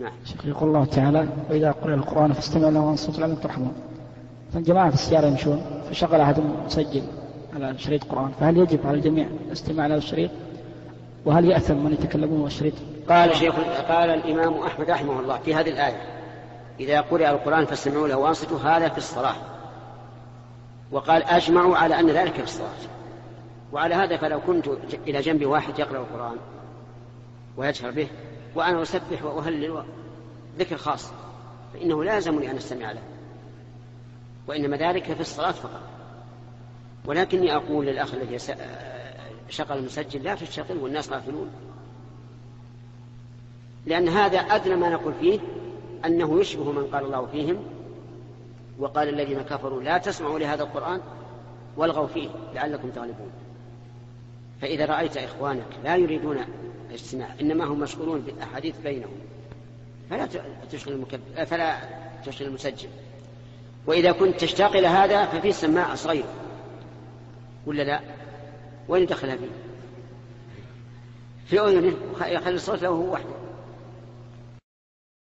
نعم. يقول الله تعالى: وإذا قرئ القرآن فاستمعوا له وانصتوا لعلكم ترحمون. فالجماعة في السيارة يمشون، فشغل أحدهم مسجل على شريط قرآن، فهل يجب على الجميع الاستماع له الشريط؟ وهل يأثم من يتكلمون بالشريط؟ قال الإمام أحمد رحمه الله في هذه الآية: إذا قرئ القرآن فاستمعوا له وانصتوا، هذا في الصلاة، وقال: أجمعوا على أن ذلك في الصلاة. وعلى هذا فلو كنت إلى جنب واحد يقرأ القرآن ويجهر به وأنا أسبح وأهلل ذكر خاص، فإنه لازمني أن أستمع له، وإنما ذلك في الصلاة فقط. ولكني أقول للأخ الذي شغل المسجل: لا تشتغل والناس غافلون، لأن هذا أدنى ما نقول فيه أنه يشبه من قال الله فيهم: وقال الذين كفروا لا تسمعوا لهذا القرآن والغوا فيه لعلكم تغلبون. فإذا رأيت إخوانك لا يريدون الاستماع، إنما هم مشغولون بالأحاديث بينهم، فلا تشغل المسجل. وإذا كنت تشتاق إلى هذا ففي سماعة صغيرة، ولا لا؟ وين دخلها فيه؟ في أذنه، يخلي الصوت له هو وحده.